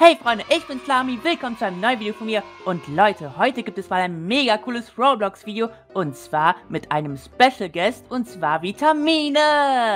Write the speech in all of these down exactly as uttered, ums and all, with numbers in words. Hey Freunde, ich bin's Lami, willkommen zu einem neuen Video von mir. Und Leute, heute gibt es mal ein mega cooles Roblox Video und zwar mit einem Special Guest und zwar Vitamine.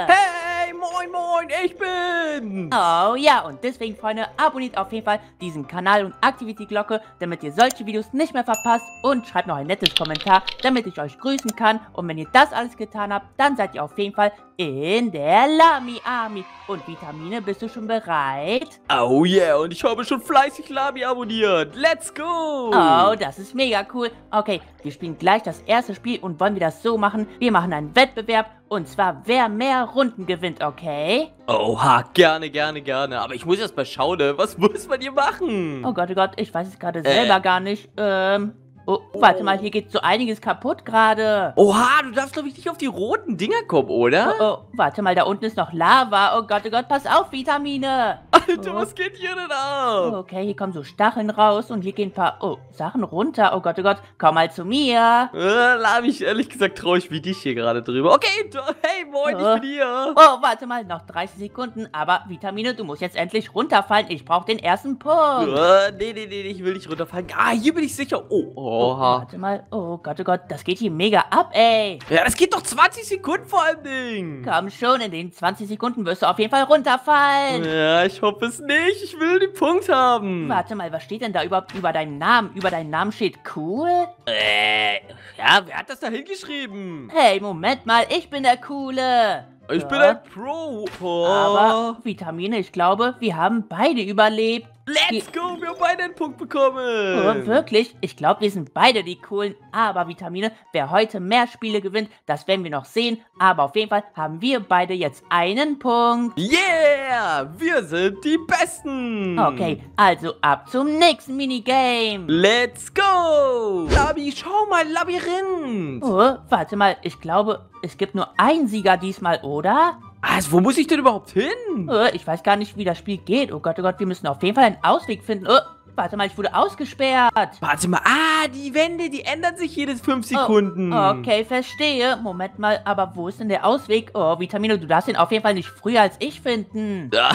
Hey, moin moin, ich bin's. Oh ja, und deswegen Freunde, abonniert auf jeden Fall diesen Kanal und aktiviert die Glocke, damit ihr solche Videos nicht mehr verpasst, und schreibt noch ein nettes Kommentar, damit ich euch grüßen kann. Und wenn ihr das alles getan habt, dann seid ihr auf jeden Fall in der Lami Army. Und Vitamine, bist du schon bereit? Oh yeah, und ich hoffe, habe schon fleißig Lami abonniert. Let's go! Oh, das ist mega cool. Okay, wir spielen gleich das erste Spiel und wollen wir das so machen. Wir machen einen Wettbewerb und zwar, wer mehr Runden gewinnt, okay? Oha, gerne, gerne, gerne. Aber ich muss erst mal schauen, was muss man hier machen? Oh Gott, oh Gott, ich weiß es gerade äh. selber gar nicht. Ähm... Oh, warte mal, hier geht so einiges kaputt gerade. Oha, du darfst, glaube ich, nicht auf die roten Dinger kommen, oder? Oh, oh, warte mal, da unten ist noch Lava. Oh Gott, oh Gott, pass auf, Vitamine. Alter, oh. Was geht hier denn ab? Oh, okay, hier kommen so Stacheln raus und hier gehen ein paar oh, Sachen runter. Oh Gott, oh Gott, komm mal zu mir. Äh, Lami, ich ehrlich gesagt traue ich wie dich hier gerade drüber. Okay, hey, moin, oh. Ich bin hier. Oh, warte mal, noch dreißig Sekunden. Aber, Vitamine, du musst jetzt endlich runterfallen. Ich brauche den ersten Punkt. Äh, nee, nee, nee, ich will nicht runterfallen. Ah, hier bin ich sicher. Oh, oh. Oh, warte mal. Oh Gott, oh Gott, das geht hier mega ab, ey. Ja, das geht doch zwanzig Sekunden vor allem Ding. Komm schon, in den zwanzig Sekunden wirst du auf jeden Fall runterfallen. Ja, ich hoffe es nicht. Ich will den Punkt haben. Warte mal, was steht denn da überhaupt über deinem Namen? Über deinem Namen steht cool? Äh, ja, wer hat das da hingeschrieben? Hey, Moment mal, ich bin der Coole. Ich ja. bin ein Pro. Oh. Aber, Vitamine, ich glaube, wir haben beide überlebt. Let's go, wir haben beide einen Punkt bekommen. Oh, wirklich? Ich glaube, wir sind beide die Coolen. Aber Vitamine, wer heute mehr Spiele gewinnt, das werden wir noch sehen. Aber auf jeden Fall haben wir beide jetzt einen Punkt. Yeah, wir sind die Besten. Okay, also ab zum nächsten Minigame. Let's go. Labi, schau mal, Labyrinth. Oh, warte mal, ich glaube, es gibt nur einen Sieger diesmal, oder? Also, wo muss ich denn überhaupt hin? Oh, ich weiß gar nicht, wie das Spiel geht. Oh Gott, oh Gott, wir müssen auf jeden Fall einen Ausweg finden. Oh, warte mal, ich wurde ausgesperrt. Warte mal, ah, die Wände, die ändern sich jedes fünf Sekunden. Oh, okay, verstehe. Moment mal, aber wo ist denn der Ausweg? Oh, Vitamine, du darfst ihn auf jeden Fall nicht früher als ich finden. Ja,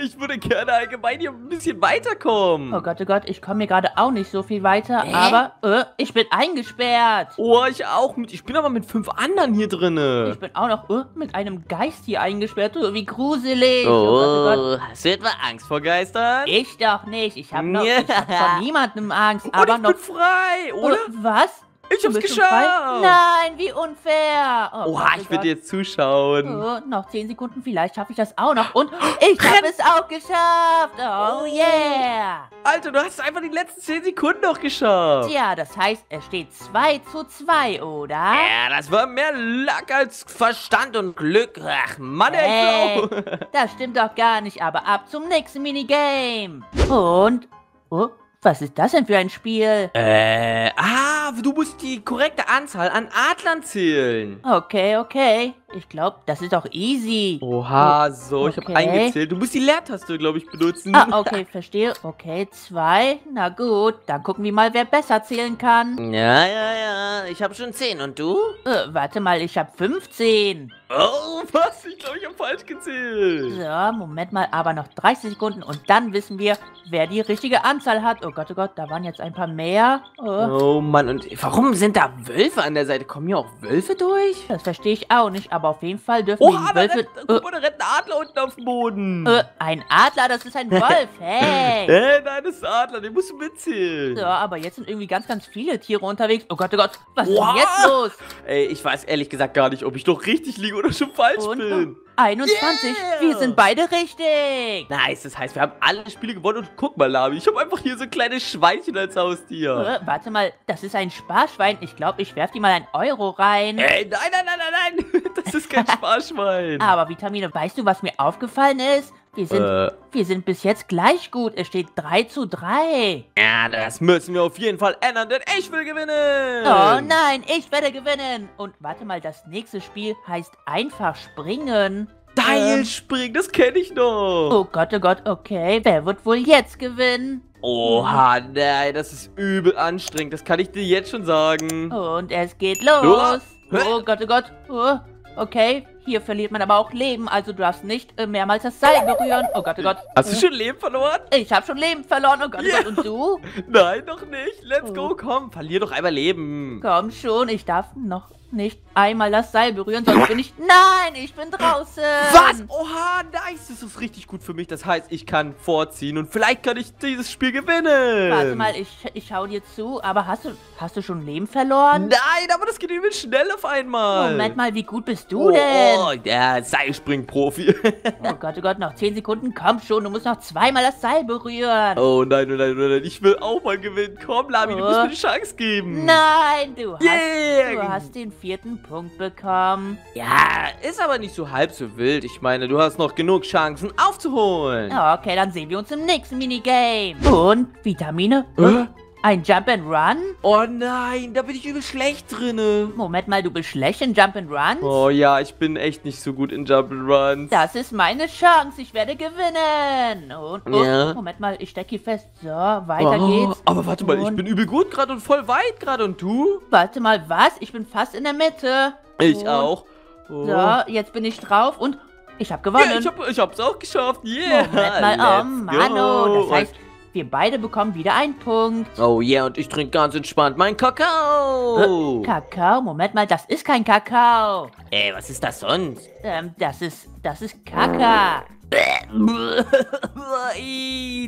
ich würde gerne allgemein hier ein bisschen weiterkommen. Oh Gott, oh Gott, ich komme mir gerade auch nicht so viel weiter, äh? aber oh, ich bin eingesperrt. Oh, ich auch. Mit, ich bin aber mit fünf anderen hier drinne. Ich bin auch noch oh, mit einem Geist hier eingesperrt, oh, wie gruselig. Oh, oh Gott, oh Gott. Hast du etwa Angst vor Geistern? Ich doch nicht, ich habe noch yeah. ich hab vor niemandem Angst. Und aber ich noch bin frei, oder? Oh, was? Ich hab's geschafft! Nein, wie unfair! Oh, Oha, ich will dir jetzt zuschauen. Oh, noch zehn Sekunden, vielleicht schaffe ich das auch noch. Und ich habe es auch geschafft! Oh, oh yeah! Alter, du hast einfach die letzten zehn Sekunden noch geschafft. Tja, das heißt, es steht zwei zu zwei, oder? Ja, das war mehr Luck als Verstand und Glück. Ach, Mann, ey, ich glaub. Das stimmt doch gar nicht, aber ab zum nächsten Minigame. Und... Oh. Was ist das denn für ein Spiel? Äh, ah, du musst die korrekte Anzahl an Adlern zählen. Okay, okay. Ich glaube, das ist doch easy. Oha, so, okay. Ich habe eingezählt. Du musst die Leertaste, glaube ich, benutzen. Ah, okay, verstehe. Okay, zwei. Na gut, dann gucken wir mal, wer besser zählen kann. Ja, ja, ja. Ich habe schon zehn. Und du? Äh, warte mal, ich habe fünfzehn. Oh, was? Ich glaube, ich habe falsch gezählt. So, Moment mal, aber noch dreißig Sekunden und dann wissen wir, wer die richtige Anzahl hat. Oh Gott, oh Gott, da waren jetzt ein paar mehr. Oh, oh Mann, und warum sind da Wölfe an der Seite? Kommen hier auch Wölfe durch? Das verstehe ich auch nicht, aber auf jeden Fall dürfen oh, die Wölfe... Oh, guck mal, da rennt ein Adler unten auf dem Boden. Äh, ein Adler, das ist ein Wolf, hey. Hey, nein, das ist ein Adler, den musst du mitzählen. Ja, aber jetzt sind irgendwie ganz, ganz viele Tiere unterwegs. Oh Gott, oh Gott, was ist denn jetzt los? Ey, ich weiß ehrlich gesagt gar nicht, ob ich doch richtig liege oder schon falsch Und, bin. einundzwanzig, yeah. Wir sind beide richtig. Nice, das heißt, wir haben alle Spiele gewonnen und guck mal, Lami, ich habe einfach hier so kleine Schweinchen als Haustier. Äh, warte mal, das ist ein Sparschwein. Ich glaube, ich werfe dir mal einen Euro rein. Ey, nein, nein, nein, nein, nein, das ist kein Sparschwein. Aber Vitamine, weißt du, was mir aufgefallen ist? Wir sind, äh. wir sind bis jetzt gleich gut. Es steht drei zu drei. Ja, das müssen wir auf jeden Fall ändern, denn ich will gewinnen. Oh nein, ich werde gewinnen. Und warte mal, das nächste Spiel heißt einfach springen. Seilspringen, ähm. das kenne ich noch. Oh Gott, oh Gott, okay. Wer wird wohl jetzt gewinnen? Oha, nein, das ist übel anstrengend. Das kann ich dir jetzt schon sagen. Und es geht los. Oh, oh Gott, oh Gott. Oh. Okay, Hier verliert man aber auch Leben, also du darfst nicht äh, mehrmals das Seil berühren. Oh Gott, oh Gott. Hast du schon Leben verloren? Ich habe schon Leben verloren, oh Gott, yeah. Gott, und du? Nein, noch nicht. Let's oh. go, komm, verlier doch einmal Leben. Komm schon, ich darf noch nicht einmal das Seil berühren, sonst bin ich... Nein, ich bin draußen. Was? Oha, nice, das ist richtig gut für mich. Das heißt, ich kann vorziehen und vielleicht kann ich dieses Spiel gewinnen. Warte mal, ich, ich schau dir zu, aber hast du, hast du schon Leben verloren? Nein, aber das geht übel schnell auf einmal. Moment mal, wie gut bist du oh, denn? Oh, der Seilspringprofi. Oh Gott, oh Gott, noch zehn Sekunden, komm schon, du musst noch zweimal das Seil berühren. Oh nein, oh nein, oh nein, ich will auch mal gewinnen. Komm, Lami, oh. du musst mir eine Chance geben. Nein, du hast, yeah. du hast den vierten Punkt bekommen. Ja, ist aber nicht so halb so wild. Ich meine, du hast noch genug Chancen aufzuholen. Okay, dann sehen wir uns im nächsten Minigame. Und Vitamine? Äh? Ein Jump and Run? Oh nein, da bin ich übel schlecht drinne. Moment mal, du bist schlecht in Jump and Runs? Oh ja, ich bin echt nicht so gut in Jump and Runs. Das ist meine Chance, ich werde gewinnen. Und, und ja. Moment mal, ich stecke hier fest. So, weiter oh, geht's. Aber warte mal, und ich bin übel gut gerade und voll weit gerade. Und du? Warte mal, was? Ich bin fast in der Mitte. Ich und, auch. Oh. So, jetzt bin ich drauf und ich habe gewonnen. Ja, ich, hab, ich hab's auch geschafft. Yeah. Moment mal, oh Mann, das heißt... Wir beide bekommen wieder einen Punkt. Oh yeah, und ich trinke ganz entspannt meinen Kakao. Äh, Kakao? Moment mal, das ist kein Kakao. Ey, was ist das sonst? Ähm, das ist, das ist Kaka.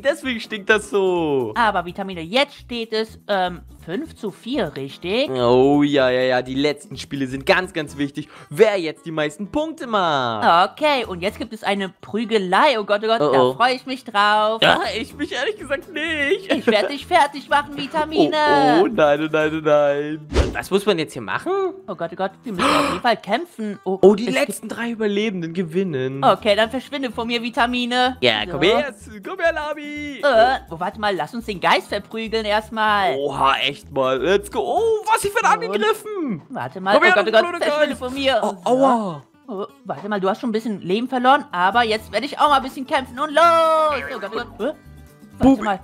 Deswegen stinkt das so. Aber Vitamine, jetzt steht es ähm, fünf zu vier, richtig? Oh ja, ja, ja, die letzten Spiele sind ganz, ganz wichtig. Wer jetzt die meisten Punkte macht. Okay, und jetzt gibt es eine Prügelei. Oh Gott, oh Gott, oh, da oh. freue ich mich drauf. Ja, ich mich ehrlich gesagt nicht. Ich werde dich fertig machen, Vitamine. Oh, oh nein, oh nein, oh nein. Was muss man jetzt hier machen? Oh Gott, oh Gott, wir müssen auf jeden Fall kämpfen. Oh, oh die letzten drei Überlebenden gewinnen. Okay, dann verschwinde von mir, Vitamine. Ja, so. komm her, komm her, Lami. Äh, oh, warte mal, lass uns den Geist verprügeln erstmal. Oha, echt mal, let's go. Oh, was, ich werde angegriffen. Warte mal, komm oh her, Gott, Gott, verschwinde von mir. Oh, so. Aua. Oh, warte mal, du hast schon ein bisschen Leben verloren, aber jetzt werde ich auch mal ein bisschen kämpfen und los. Oh Gott, oh Gott. Äh, warte mal.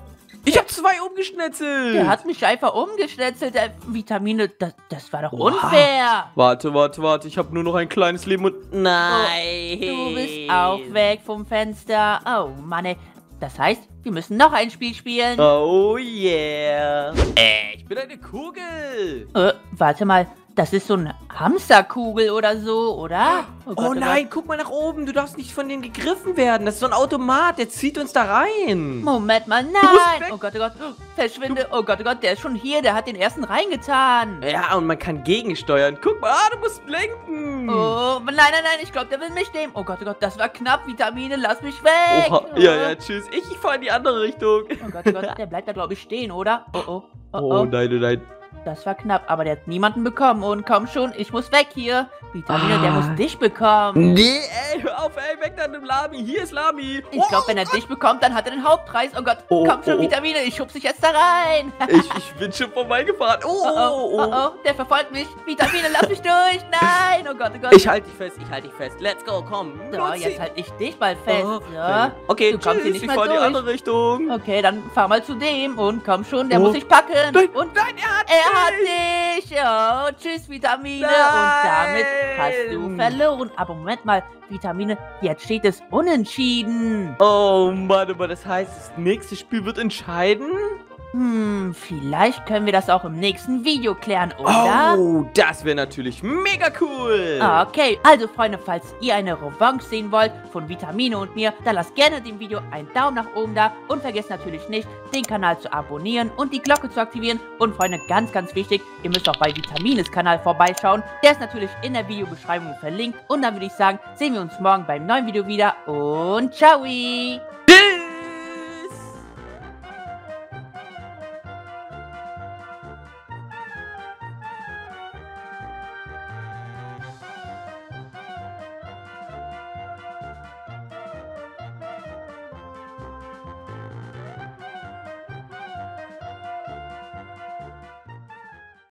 Ich hab zwei umgeschnetzelt. Der hat mich einfach umgeschnetzelt. Der Vitamine, das, das war doch unfair. Wow. Warte, warte, warte. Ich hab nur noch ein kleines Leben und... Nein. Oh, du bist auch weg vom Fenster. Oh, Mann, ey. Das heißt, wir müssen noch ein Spiel spielen. Oh, yeah. Äh, ich bin eine Kugel. Äh, warte mal. Das ist so eine Hamsterkugel oder so, oder? Oh, Gott, oh nein, guck mal nach oben. Du darfst nicht von denen gegriffen werden. Das ist so ein Automat, der zieht uns da rein. Moment mal, nein. Oh Gott, oh Gott. Verschwinde. Du. Oh Gott, oh Gott, der ist schon hier. Der hat den ersten reingetan. Ja, und man kann gegensteuern. Guck mal, ah, du musst blinken. Oh, nein, nein, nein. Ich glaube, der will mich nehmen. Oh Gott, oh Gott, das war knapp. Vitamine, lass mich weg. Oha, oh. Ja, ja, tschüss. Ich, ich fahre in die andere Richtung. Oh Gott, oh Gott, der bleibt da, glaube ich, stehen, oder? Oh, oh, oh, oh. Oh, nein, oh, nein. Das war knapp, aber der hat niemanden bekommen. Und komm schon, ich muss weg hier. Vitamine, ah. der muss dich bekommen. Nee, ey, hör auf, ey, weg dann mit Lami. Hier ist Lami. Ich oh, glaube, wenn er oh, dich bekommt, dann hat er den Hauptpreis. Oh Gott, oh, komm schon, oh, Vitamine, ich schub's dich jetzt da rein. ich, ich bin schon vorbeigefahren. Oh oh, oh, oh, oh, oh, der verfolgt mich. Vitamine, lass mich durch. Nein, oh Gott, oh Gott. Ich halte dich fest, ich halte dich fest. Let's go, komm. So, Nutzi. Jetzt halte ich dich mal fest. Oh. Ja. Okay, du kommst hier nicht ich fahr die andere Richtung. Okay, dann fahr mal zu dem. Und komm schon, der oh. muss dich packen. Nein, und nein, er hat Er hat dich! Oh, tschüss, Vitamine! Nein. Und damit hast du verloren. Aber Moment mal, Vitamine, jetzt steht es unentschieden. Oh Mann, aber das heißt, das nächste Spiel wird entscheiden? Hm, vielleicht können wir das auch im nächsten Video klären, oder? Oh, das wäre natürlich mega cool. Okay, also Freunde, falls ihr eine Revanche sehen wollt von Vitamine und mir, dann lasst gerne dem Video einen Daumen nach oben da und vergesst natürlich nicht, den Kanal zu abonnieren und die Glocke zu aktivieren. Und Freunde, ganz, ganz wichtig, ihr müsst auch bei Vitamines Kanal vorbeischauen. Der ist natürlich in der Videobeschreibung verlinkt. Und dann würde ich sagen, sehen wir uns morgen beim neuen Video wieder und ciao!